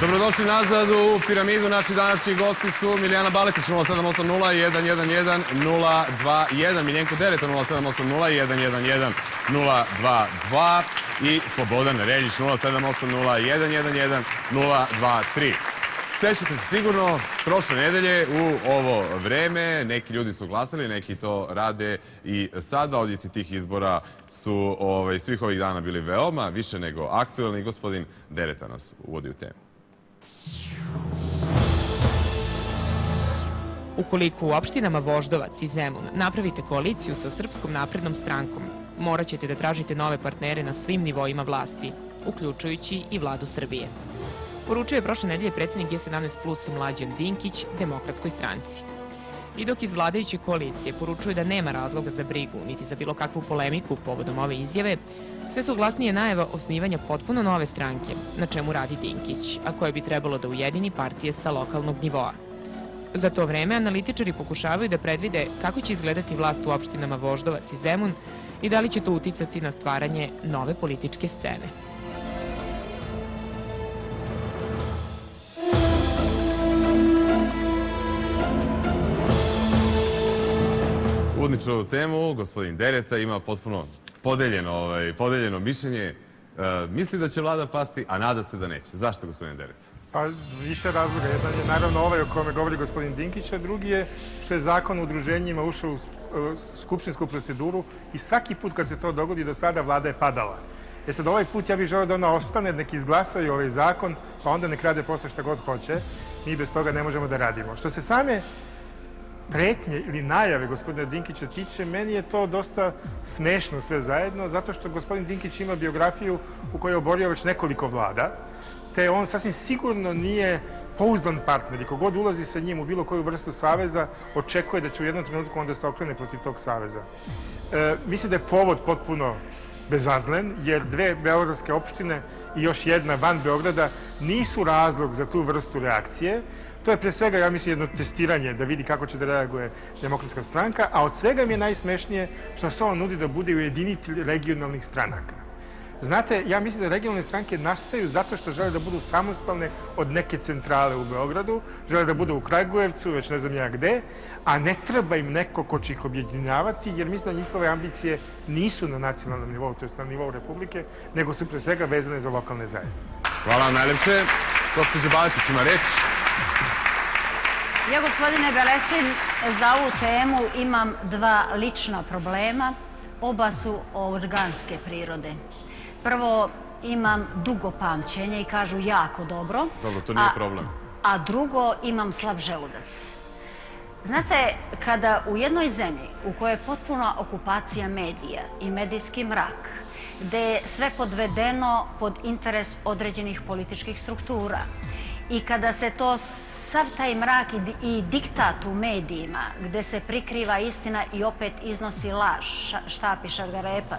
Dobrodošli nazad u Piramidu. Naši današnji gosti su Milijana Baletić 0780111021, Miljenko Dereta 0780111022 i Slobodan Reljić 0780111023. Sećate se sigurno, prošle nedelje u ovo vreme neki ljudi su glasali, neki to rade i sada. Odjeci tih izbora su svih ovih dana bili veoma više nego aktuelni. Gospodin Dereta nas uvodi u temu. Ukoliko u opštinama Voždovac i Zemun napravite koaliciju sa Srpskom naprednom strankom, morat ćete da tražite nove partnere na svim nivoima vlasti, uključujući i vladu Srbije. Poručio je prošle nedelje predsednik G17+ Mlađan Dinkić Demokratskoj stranci. I dok iz vladajuće koalicije poručuje da nema razloga za brigu, niti za bilo kakvu polemiku povodom ove izjave, sve su glasnije najava osnivanja potpuno nove stranke, na čemu radi Dinkić, a koje bi trebalo da ujedini partije sa lokalnog nivoa. Za to vreme analitičari pokušavaju da predvide kako će izgledati vlast u opštinama Voždovac i Zemun i da li će to uticati na stvaranje nove političke scene. Odlično u temu, gospodin Dereta ima potpuno podeljeno mišljenje. Misli da će vlada pasti, a nada se da neće. Zašto, gospodin Dereta? Pa više razloga. Jedan je naravno ovaj o kome govori gospodin Dinkić, a drugi je što je zakon o udruženjima ušao u skupštinsku proceduru i svaki put kad se to dogodi do sada vlada je padala. E sad ovaj put ja bih želeo da ona ostane, nek izglasaju ovaj zakon, pa onda nek rade posle šta god hoće. Mi bez toga ne možemo da radimo. Što se same pretnje ili najave gospodina Dinkića tiče, meni je to dosta smešno sve zajedno, zato što gospodin Dinkić ima biografiju u kojoj je oborio već nekoliko vlada, te on sasvim sigurno nije pouzdan partner i kogod ulazi sa njim u bilo koju vrstu saveza, očekuje da će u jednom trenutku onda se okrene protiv tog saveza. Mislim da je povod potpuno bezazlen, jer dve beogradske opštine i još jedna van Beograda nisu razlog za tu vrstu reakcije. To je pre svega, ja mislim, jedno testiranje da vidi kako će da reaguje Demokratska stranka, a od svega mi je najsmešnije što se on nudi da bude ujedinitelj regionalnih stranaka. Znate, ja mislim da regionalne stranke nastaju zato što žele da budu samostalne od neke centrale u Beogradu, žele da budu u Kragujevcu, već ne znam ja gde, a ne treba im neko ko će ih objedinjavati, jer mislim da njihove ambicije nisu na nacionalnom nivou, to je na nivou Republike, nego su pre svega vezane za lokalne zajednice. Hvala vam najlepše. Gospođa Baletić ima reč. Ja, gospodine Baletić, za ovu temu imam dva lična problema. Oba su organske prirode. Prvo, imam dugo pamćenje i kažu jako dobro. Dobro, to nije problem. A drugo, imam slab želudac. Znate, kada u jednoj zemlji u kojoj je potpuna okupacija medija i medijski mrak, gde je sve podvedeno pod interes određenih političkih struktura i kada se to sav taj mrak i diktat u medijima, gde se prikriva istina i opet iznosi laž, štapi šargarepa,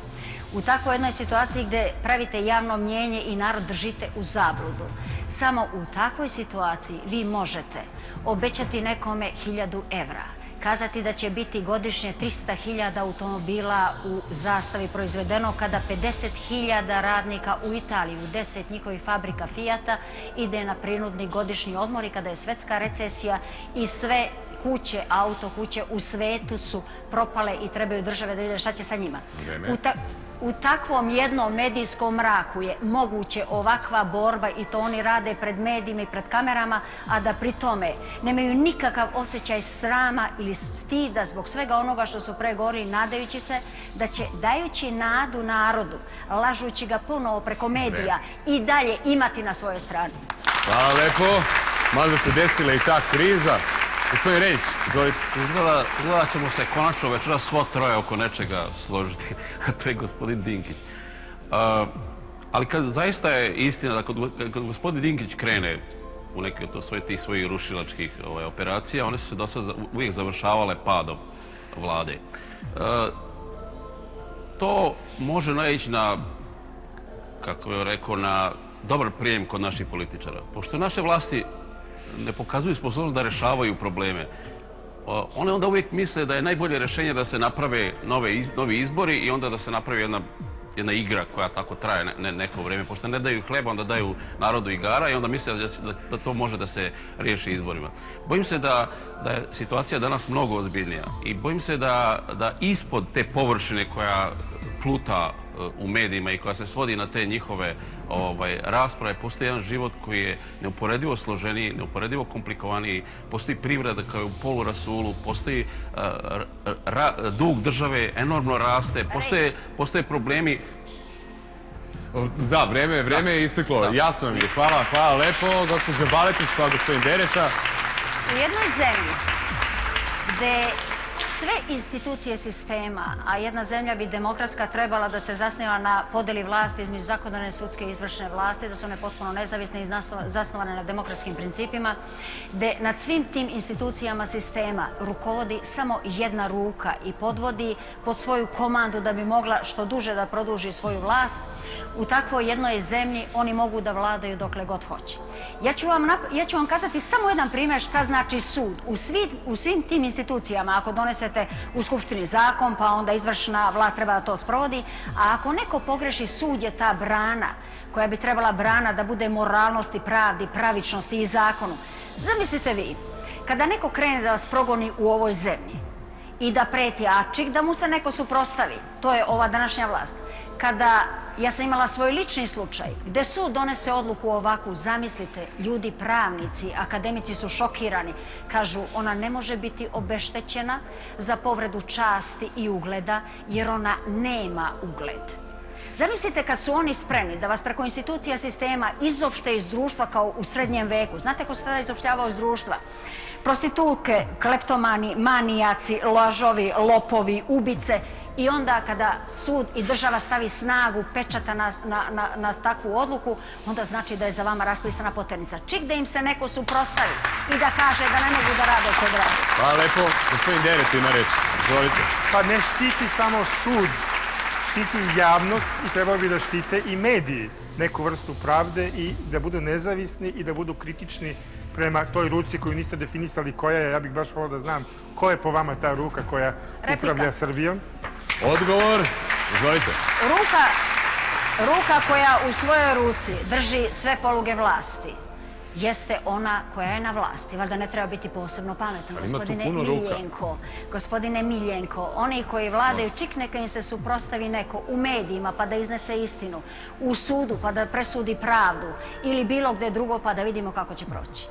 u tako jednoj situaciji gde pravite javno mnjenje i narod držite u zabludu. Samo u takvoj situaciji vi možete obećati nekome 1000 evra, kazati da će biti godišnje 300.000 automobila u Zastavi proizvedeno, kada 50.000 radnika u Italiji, u 10 njihovih fabrika FIAT-a, ide na prinudni godišnji odmor i kada je svetska recesija i sve kuće, autokuće u svetu su propale i trebaju države da vide šta će sa njima. U takvom jednom medijskom mraku je moguće ovakva borba i to oni rade pred medijima i pred kamerama, a da pri tome nemaju nikakav osjećaj srama ili stida zbog svega onoga što su pregovorili, nadajući se da će, dajući nadu narodu, lažući ga puno preko medija, i dalje imati na svojoj strani. Hvala lepo. Mada se desila i ta kriza. Gospodin Reljić, izvolite. Izgleda ćemo se konačno večera svo troje oko nečega složiti, a to je gospodin Dinkić. Ali zaista je istina da kad gospodin Dinkić krene u neke od tih svojih rušilačkih operacija, one su se do sada uvijek završavale padom vlade. To može naići na, kako je rekao, na dobar prijem kod naših političara. Pošto naše vlasti ne pokazuju sposobnost da rešavaju probleme. One onda uvijek misle da je najbolje rešenje da se naprave novi izbori i onda da se napravi jedna jedna igra koja tako traje neko vreme, pošto ne daju hleba, onda daju narodu igara i onda misle da to može da se riješi izborima. Bojim se da je situacija danas mnogo ozbiljnija i bojim se da ispod te površine koja pluta u medijima i koja se svodi na te njihove rasprave, postoji jedan život koji je neuporedivo složeniji, neuporedivo komplikovaniji, postoji privreda koja je u polurasulu, postoji dug države, enormno raste, postoje problemi. Da, vreme je isteklo, jasno mi je. Hvala lepo, gospođo Baletić, hvala gospodin Dereta. U jednoj zemlji gde sve institucije sistema, a jedna zemlja bi demokratska trebala da se zasniva na podeli vlasti između zakonodavne, sudske i izvršne vlasti, da su one potpuno nezavisne i zasnovane na demokratskim principima, gde nad svim tim institucijama sistema rukovodi samo jedna ruka i podvodi pod svoju komandu da bi mogla što duže da produži svoju vlast, u takvoj jednoj zemlji oni mogu da vladaju dokle god hoće. Ja ću vam kazati samo jedan primjer šta znači sud. U svim tim institucijama, ako donese u Skupštini zakon, pa onda izvršna vlast treba da to sprovodi, a ako neko pogreši, sud je ta brana koja bi trebala brana da bude moralnosti, pravdi, pravičnosti i zakonu. Zamislite vi, kada neko krene da vas progoni u ovoj zemlji i da preti ačik, da mu se neko suprostavi, to je ova današnja vlast. Kada ja sam imala svoj lični slučaj, gde sud donese odluku ovakvu, zamislite, ljudi pravnici, akademici su šokirani, kažu ona ne može biti obeštećena za povredu časti i ugleda jer ona nema ugled. Zamislite kad su oni spremni da vas preko institucija sistema izopšte iz društva kao u srednjem veku. Znate ko se tada izopštavao iz društva? Prostitutke, kleptomani, manijaci, lažovi, lopovi, ubice. I onda kada sud i država stavi snagu, pečata na takvu odluku, onda znači da je za vama raspisana poternica. Čik da im se neko suprostavi i da kaže da ne mogu da rade što rade. Hvala lepo. Gospodin Dereta ima reč. Izvolite. Pa ne štiti samo sud, štiti javnost i trebalo bi da štite i mediji neku vrstu pravde i da budu nezavisni i da budu kritični prema toj ruci koju niste definisali koja je. Ja bih baš volao da znam koja je po vama ta ruka koja upravlja Srbijom. Odgovor, izvolite. Ruka koja u svojoj ruci drži sve poluge vlasti jeste ona koja je na vlasti. Valjda ne treba biti posebno pametan, gospodine Miljenko. Oni koji vladaju, čik neka im se suprostavi neko u medijima pa da iznese istinu, u sudu pa da presudi pravdu ili bilo gde drugo pa da vidimo kako će proći.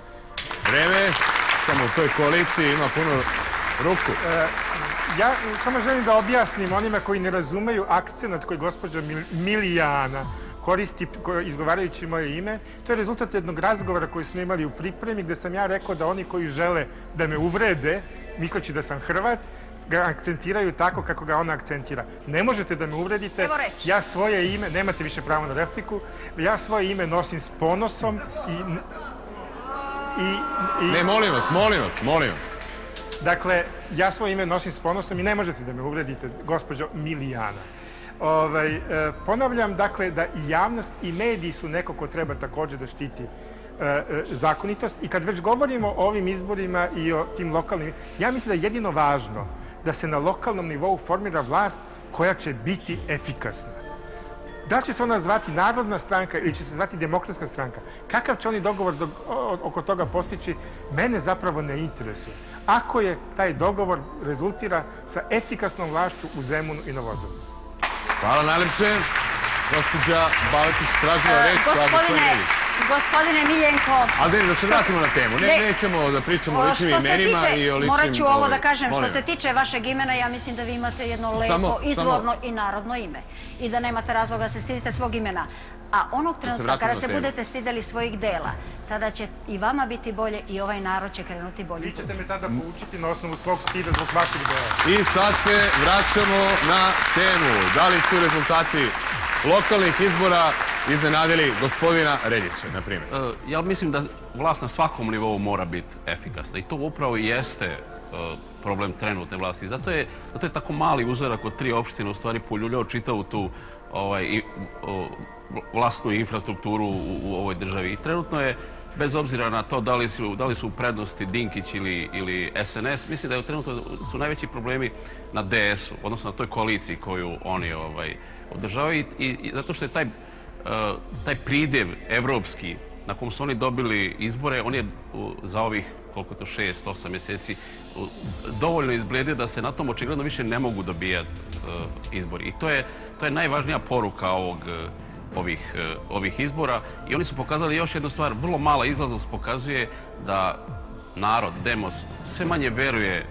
Vreme, samo u toj koaliciji ima puno ruku. Ja samo želim da objasnim onima koji ne razumeju akcenat koji gospođa Milijana koristi izgovarajući moje ime. To je rezultat jednog razgovora koji smo imali u pripremi gde sam ja rekao da oni koji žele da me uvrede, misleći da sam Hrvat, ga akcentiraju tako kako ga ona akcentira. Ne možete da me uvredite. Ja svoje ime, nemate više pravo na repliku, ja svoje ime nosim s ponosom i... Ne, molim vas. Dakle, ja svoje ime nosim s ponosom i ne možete da me uvredite, gospođo Milijana. Ponavljam, dakle, da i javnost i mediji su neko ko treba također da štiti zakonitost. I kad već govorimo o ovim izborima i o tim lokalnim, ja mislim da je jedino važno da se na lokalnom nivou formira vlast koja će biti efikasna. Da će se ona zvati Narodna stranka ili će se zvati Demokratska stranka, kakav će oni dogovor oko toga postići, mene zapravo ne interesuje. Ako je taj dogovor rezultira sa efikasnom vlašću u Zemunu i na Voždovcu. Hvala najlepše. Gospođa Baletić tražila reč. Gospodine Miljenko... Ali da se vratimo na temu. Nećemo da pričamo o ličnim imenima i o ličnim... Morat ću ovo da kažem. Što se tiče vašeg imena, ja mislim da vi imate jedno lepo, izvorno i narodno ime. I da nemate razloga da se stidite svog imena. A onog trenutka kada se budete stideli svojih dela, tada će i vama biti bolje i ovaj narod će krenuti bolje. Vi ćete me tada poučiti na osnovu svog stida zbog vaših dela. I sad se vraćamo na temu. Da li su rezultati lokalnih izbora iznenadili gospodina Reljića, na primjer? Ja mislim da vlast na svakom nivou mora biti efikasna i to upravo i jeste problem trenutne vlasti. Zato je tako mali uzorak od 3 opštine u stvari poljuljao čitavu tu vlastnu infrastrukturu u ovoj državi i trenutno je bez obzira na to da li su u prednosti Dinkić ili SNS, mislim da je u trenutku su najveći problemi na DS-u, odnosno na toj koaliciji koju oni održavaju, i zato što je taj pridjev evropski na kom su oni dobili izbore, on je za ovih, koliko je to, 6-8 mjeseci dovoljno izbledio da se na tom očigledno više ne mogu dobijati izbori. I to je najvažnija poruka ovih izbora. I oni su pokazali još jednu stvar, vrlo mala izlaznost pokazuje da narod, demos, sve manje veruje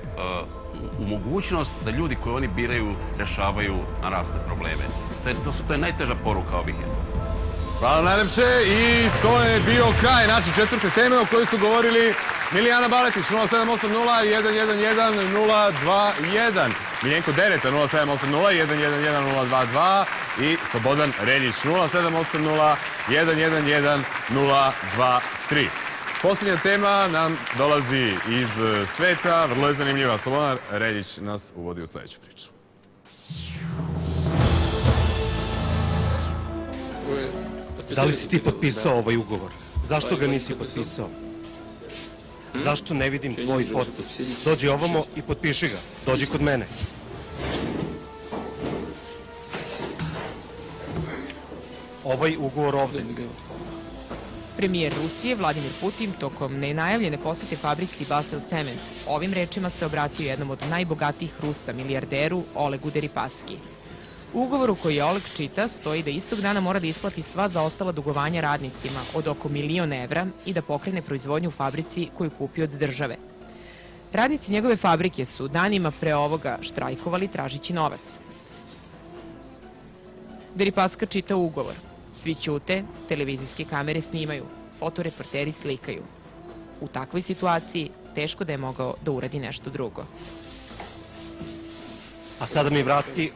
u mogućnost da ljudi koji oni biraju rješavaju na razne probleme. To je najteža poruka ovih izbora. Hvala najlepše, i to je bio kraj naše četvrte teme o kojoj su govorili Milijana Baletić 0780-111-1021, Miljenko Dereta 0780-111-1022 i Slobodan Reljić 0780-111-1023. Posljednja tema nam dolazi iz sveta, vrlo je zanimljiva. Slobodan Reljić nas uvodi u sljedeću priču. Da li si ti potpisao ovaj ugovor? Zašto ga nisi potpisao? Zašto ne vidim tvoj potpis? Dođi ovamo i potpiši ga. Dođi kod mene. Ovaj ugovor ovde. Premijer Rusije Vladimir Putin tokom nenajavljene posete fabrici Basel Cement ovim rečima se obratio jednom od najbogatijih Rusa, milijarderu Olegu Deripaski. U ugovoru koji je Oleg čita stoji da istog dana mora da isplati sva zaostala dugovanja radnicima od oko $1.000.000 i da pokrene proizvodnju u fabrici koju kupi od države. Radnici njegove fabrike su danima pre ovoga štrajkovali tražići novac. Deripaska čita ugovor. Svi ćute, televizijske kamere snimaju, fotoreporteri slikaju. U takvoj situaciji teško da je mogao da uradi nešto drugo. A sada mi vrati...